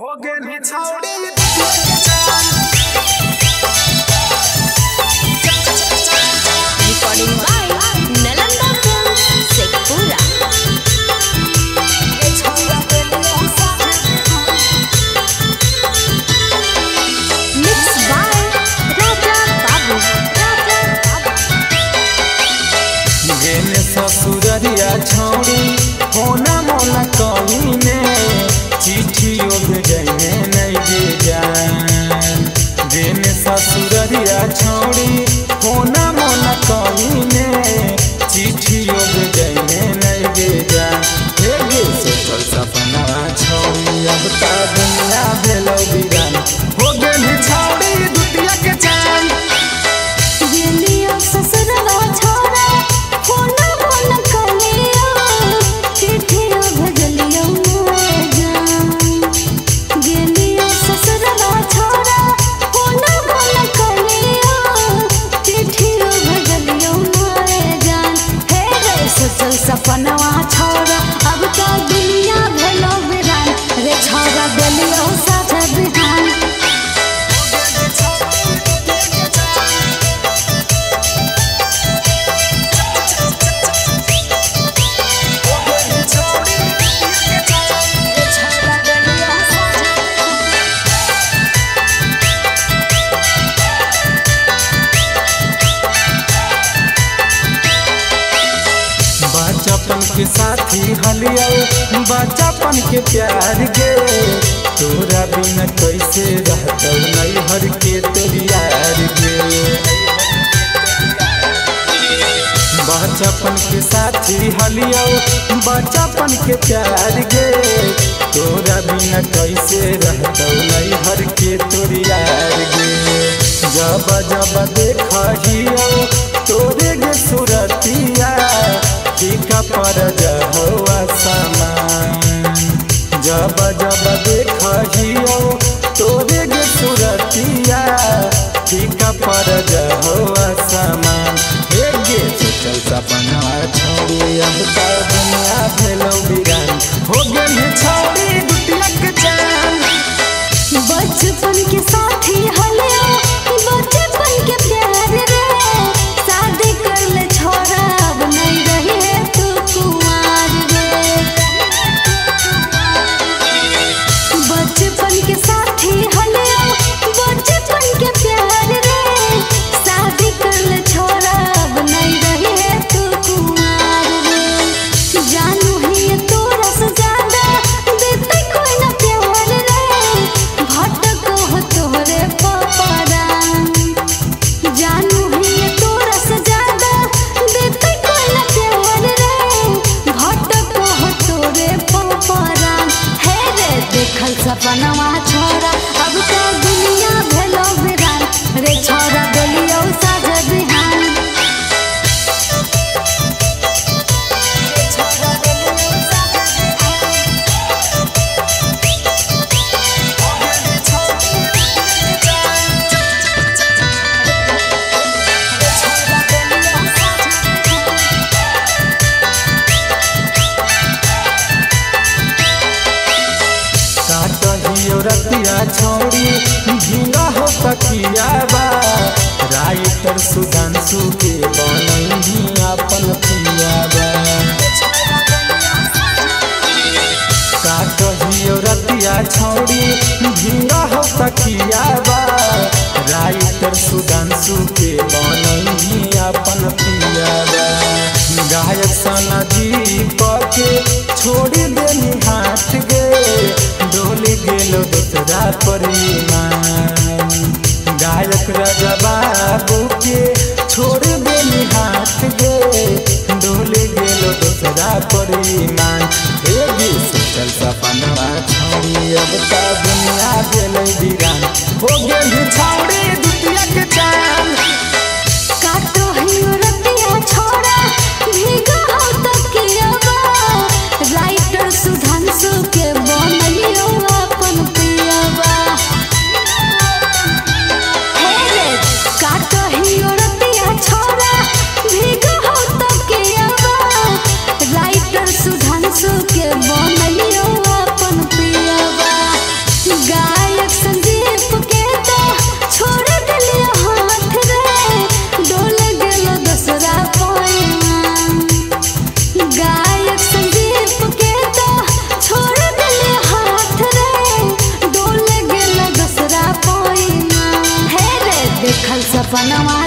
हो गए ससुरिया छौड़ी होना मोला कमी में चिट्ठी ससुरिया छौड़ी होना मोला कमी में चिट्ठी सपना छौड़ी अब दुनिया भेलो दीवान हो गई छौड़ी दुतिया के सपनवा छोड़ा अब तो दुनिया भेलो बिहान रे छोड़ा बलियो साझा बिहान बचपन के साथी हलिया बचपन के प्यार के तोरा बिना कैसे रहता नहीं हर के तेरी यार के बचपन के साथी हलिया बचपन के प्यार के तोरा बिना कैसे रहता नहीं हर के तेरी यार के जब जब देखियो तोरे के सूरतिया पर जहुआ सामान जब जब देखियो तोरे के सूरतिया टीका पर जहुआ सामान चल सपना छोड़ी अब तो दुनिया भेलो बिरान हो गई छोड़ी दुतिया के जान बचपन के साथी हलिया बचपन के प्यार रे शादी कर ले छोड़ा अब नहीं सपनवा छोड़ा अब तो दुनिया भेलो बिहान रे छोड़ा बलियो साझा बिहान रतिया छोड़ी झींगा हो तकिया बा राइटर सुधांशु के बनही अपन पिया बा काटहियो रतिया छोड़ी झींगा हो तकिया बा राइटर सुधांशु के बनही अपन पिया बा गायक सना दीप के छोड़ी देनी हाथ गे डोली गेलो दूसरा परिमान गायक राजा बाबू के छोड़ देनी हाथ गे डोली गेलो दूसरा परिमान चल सपनवा छोड़ी अब तो दुनिया भेलो बिरान हो गई छौड़ी दुतिया के जान काटहियो रतिया छोड़ा भीगा हो तकिया बा राइटर सुधांशु के बनहियो अपन पिया बा हे काटहियो रतिया छोड़ा भीगा हो तकिया बा राइटर सुधांशु के बनहियो अपन पिया बा वनवा